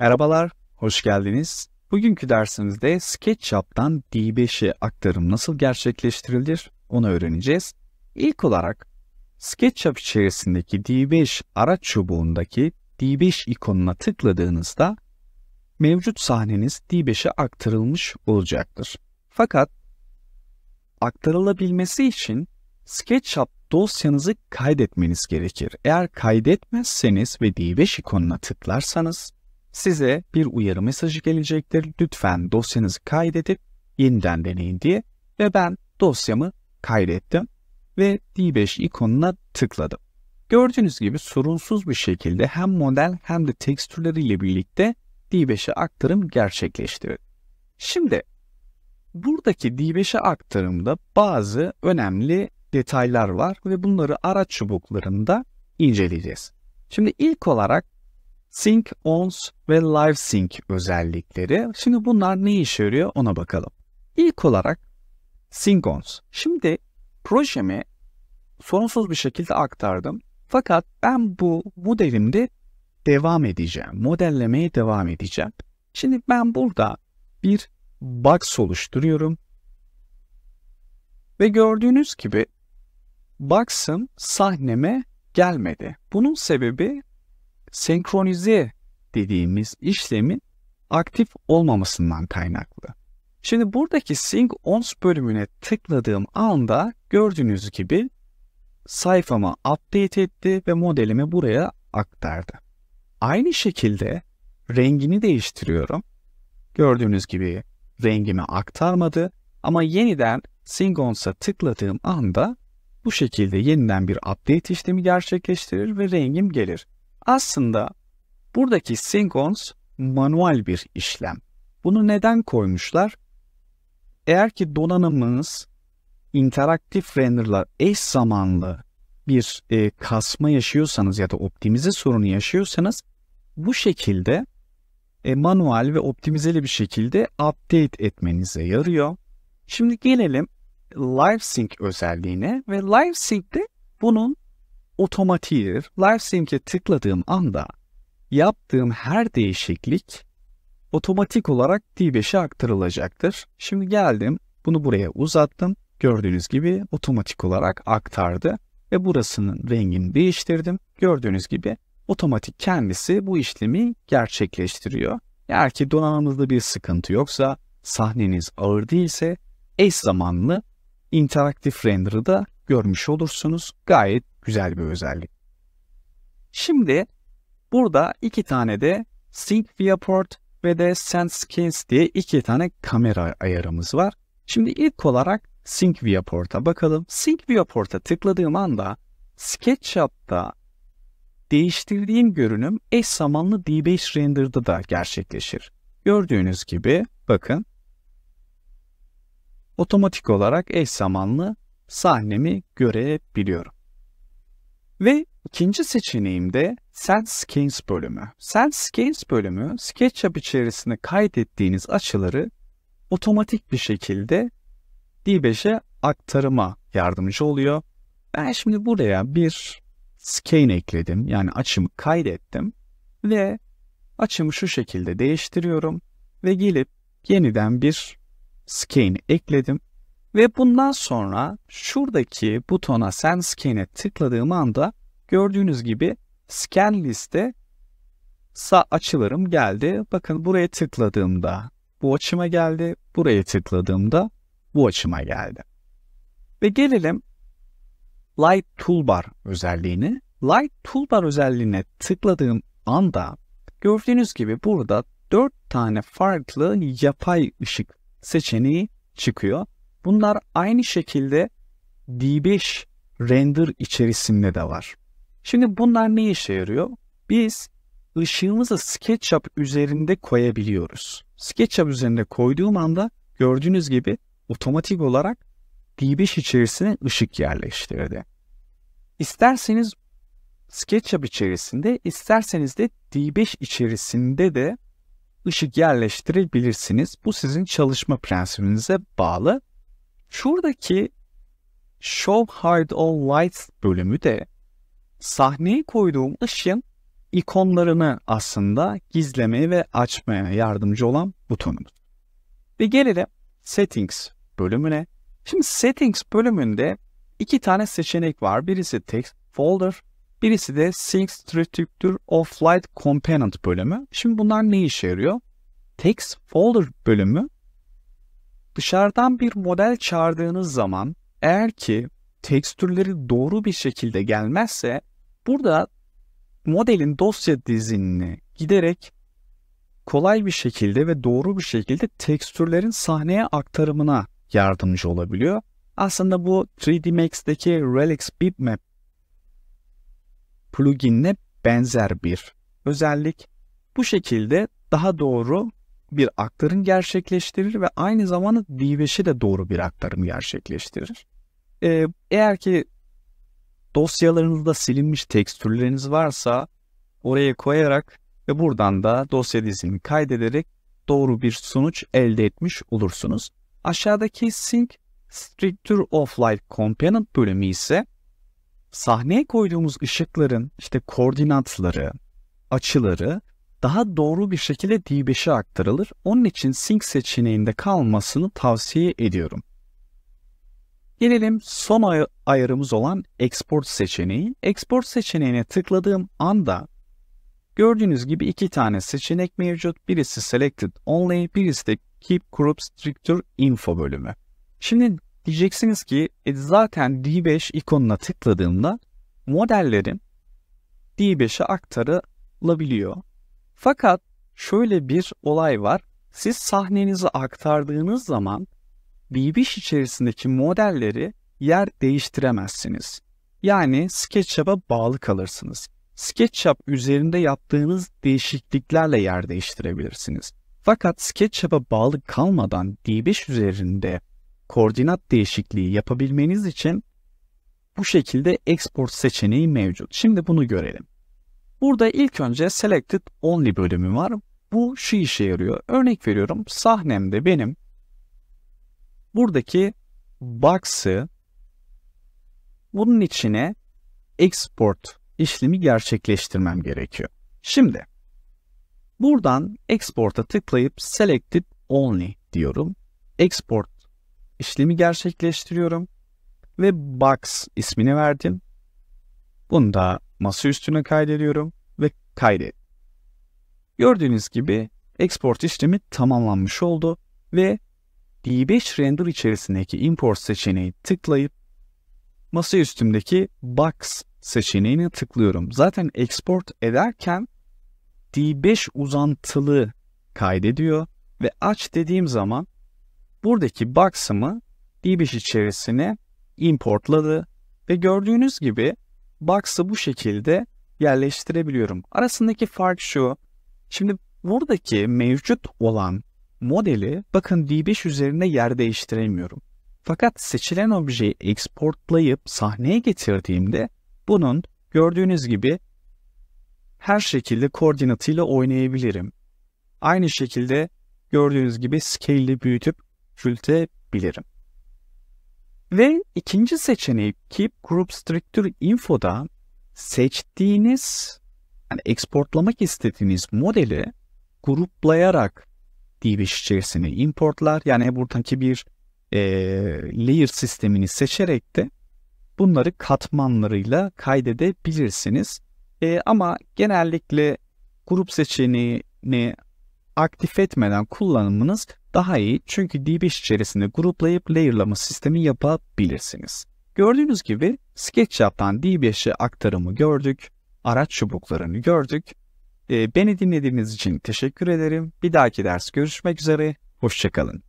Merhabalar, hoş geldiniz. Bugünkü dersimizde SketchUp'tan D5'e aktarım nasıl gerçekleştirilir onu öğreneceğiz. İlk olarak SketchUp içerisindeki D5 araç çubuğundaki D5 ikonuna tıkladığınızda mevcut sahneniz D5'e aktarılmış olacaktır. Fakat aktarılabilmesi için SketchUp dosyanızı kaydetmeniz gerekir. Eğer kaydetmezseniz ve D5 ikonuna tıklarsanız size bir uyarı mesajı gelecektir. Lütfen dosyanızı kaydedip yeniden deneyin diye. Ve ben dosyamı kaydettim ve D5 ikonuna tıkladım. Gördüğünüz gibi sorunsuz bir şekilde hem model hem de tekstürleriyle birlikte D5'e aktarım gerçekleştirildi. Şimdi buradaki D5'e aktarımda bazı önemli detaylar var ve bunları araç çubuklarında inceleyeceğiz. Şimdi ilk olarak Sync Ons ve Live Sync özellikleri. Şimdi bunlar ne işe yarıyor ona bakalım. İlk olarak Sync Ons. Şimdi projemi sorunsuz bir şekilde aktardım. Fakat ben bu modelimde devam edeceğim. Modellemeye devam edeceğim. Şimdi ben burada bir box oluşturuyorum. Ve gördüğünüz gibi box'ım sahneme gelmedi. Bunun sebebi senkronize dediğimiz işlemin aktif olmamasından kaynaklı. Şimdi buradaki Sync Ons bölümüne tıkladığım anda gördüğünüz gibi sayfama update etti ve modelimi buraya aktardı. Aynı şekilde rengini değiştiriyorum. Gördüğünüz gibi rengimi aktarmadı ama yeniden Sync Ons'a tıkladığım anda bu şekilde yeniden bir update işlemi gerçekleştirir ve rengim gelir. Aslında buradaki Sync Ons manuel bir işlem. Bunu neden koymuşlar? Eğer ki donanımınız interaktif renderla eş zamanlı bir kasma yaşıyorsanız ya da optimize sorunu yaşıyorsanız bu şekilde manuel ve optimizeli bir şekilde update etmenize yarıyor. Şimdi gelelim Live Sync özelliğine ve Live Sync'te bunun otomatiğidir. Live Sync'e tıkladığım anda yaptığım her değişiklik otomatik olarak D5'e aktarılacaktır. Şimdi geldim, bunu buraya uzattım. Gördüğünüz gibi otomatik olarak aktardı ve burasının rengini değiştirdim. Gördüğünüz gibi otomatik kendisi bu işlemi gerçekleştiriyor. Eğer ki donanımınızda bir sıkıntı yoksa, sahneniz ağır değilse eş zamanlı interaktif render'ı da görmüş olursunuz. Gayet güzel bir özellik. Şimdi burada iki tane de Sync Viewport ve de Send Scenes diye iki tane kamera ayarımız var. Şimdi ilk olarak Sync Viewport'a bakalım. Sync Viewport'a tıkladığım anda SketchUp'ta değiştirdiğim görünüm eş zamanlı D5 Render'da da gerçekleşir. Gördüğünüz gibi bakın otomatik olarak eş zamanlı sahnemi görebiliyorum. Ve ikinci seçeneğim de Send Scenes bölümü. Send Scenes bölümü SketchUp içerisinde kaydettiğiniz açıları otomatik bir şekilde D5'e aktarıma yardımcı oluyor. Ben şimdi buraya bir scan ekledim. Yani açımı kaydettim ve açımı şu şekilde değiştiriyorum ve gelip yeniden bir scan ekledim. Ve bundan sonra şuradaki butona Send Scenes'e tıkladığım anda gördüğünüz gibi scan liste açılarım geldi. Bakın buraya tıkladığımda bu açıma geldi. Buraya tıkladığımda bu açıma geldi. Ve gelelim Light toolbar özelliğine. Light toolbar özelliğine tıkladığım anda gördüğünüz gibi burada 4 tane farklı yapay ışık seçeneği çıkıyor. Bunlar aynı şekilde D5 Render içerisinde de var. Şimdi bunlar ne işe yarıyor? Biz ışığımızı SketchUp üzerinde koyabiliyoruz. SketchUp üzerinde koyduğum anda gördüğünüz gibi otomatik olarak D5 içerisine ışık yerleştirdi. İsterseniz SketchUp içerisinde, isterseniz de D5 içerisinde de ışık yerleştirebilirsiniz. Bu sizin çalışma prensibinize bağlı. Şuradaki Show Hard On Lights bölümü de sahneye koyduğum ışığın ikonlarını aslında gizlemeye ve açmaya yardımcı olan butonumuz. Ve gelelim Settings bölümüne. Şimdi Settings bölümünde iki tane seçenek var. Birisi Text Folder, birisi de Sync Structure of Light Component bölümü. Şimdi bunlar ne işe yarıyor? Text Folder bölümü dışarıdan bir model çağırdığınız zaman eğer ki tekstürleri doğru bir şekilde gelmezse burada modelin dosya dizinini giderek kolay bir şekilde ve doğru bir şekilde tekstürlerin sahneye aktarımına yardımcı olabiliyor. Aslında bu 3D Max'deki Relax Bitmap pluginine benzer bir özellik. Bu şekilde daha doğru bir aktarım gerçekleştirir ve aynı zamanda D5'e de doğru bir aktarım gerçekleştirir. Eğer ki dosyalarınızda silinmiş tekstürleriniz varsa oraya koyarak ve buradan da dosya dizini kaydederek doğru bir sonuç elde etmiş olursunuz. Aşağıdaki Sync Structure of Light Component bölümü ise sahneye koyduğumuz ışıkların işte koordinatları, açıları daha doğru bir şekilde D5'e aktarılır. Onun için Sync seçeneğinde kalmasını tavsiye ediyorum. Gelelim son ayarımız olan Export seçeneği. Export seçeneğine tıkladığım anda gördüğünüz gibi iki tane seçenek mevcut. Birisi Selected Only, birisi de Keep Group Structure Info bölümü. Şimdi diyeceksiniz ki zaten D5 ikonuna tıkladığımda modellerim D5'e aktarılabiliyor. Fakat şöyle bir olay var. Siz sahnenizi aktardığınız zaman D5 içerisindeki modelleri yer değiştiremezsiniz. Yani SketchUp'a bağlı kalırsınız. SketchUp üzerinde yaptığınız değişikliklerle yer değiştirebilirsiniz. Fakat SketchUp'a bağlı kalmadan D5 üzerinde koordinat değişikliği yapabilmeniz için bu şekilde Export seçeneği mevcut. Şimdi bunu görelim. Burada ilk önce Selected Only bölümü var. Bu şu işe yarıyor. Örnek veriyorum, sahnemde benim buradaki box'ı bunun içine export işlemi gerçekleştirmem gerekiyor. Şimdi buradan Export'a tıklayıp Selected Only diyorum. Export işlemi gerçekleştiriyorum ve box ismini verdim. Bunu da masa üstüne kaydediyorum ve kaydet. Gördüğünüz gibi export işlemi tamamlanmış oldu ve D5 Render içerisindeki import seçeneği tıklayıp masa üstümdeki box seçeneğine tıklıyorum. Zaten export ederken D5 uzantılı kaydediyor ve aç dediğim zaman buradaki box'ımı D5 içerisine importladı ve gördüğünüz gibi box'ı bu şekilde yerleştirebiliyorum. Arasındaki fark şu. Şimdi buradaki mevcut olan modeli bakın D5 üzerinde yer değiştiremiyorum. Fakat seçilen objeyi exportlayıp sahneye getirdiğimde bunun gördüğünüz gibi her şekilde koordinatıyla oynayabilirim. Aynı şekilde gördüğünüz gibi scale'i büyütüp küçültebilirim. Ve ikinci seçeneği Keep Group Structure Info'da seçtiğiniz, yani exportlamak istediğiniz modeli gruplayarak D5 içerisine importlar. Yani buradaki bir layer sistemini seçerek de bunları katmanlarıyla kaydedebilirsiniz. Ama genellikle grup seçeneğini aktif etmeden kullanımınız daha iyi. Çünkü D5 içerisinde gruplayıp layerlama sistemi yapabilirsiniz. Gördüğünüz gibi SketchUp'tan D5'e aktarımı gördük. Araç çubuklarını gördük. Beni dinlediğiniz için teşekkür ederim. Bir dahaki ders görüşmek üzere. Hoşça kalın.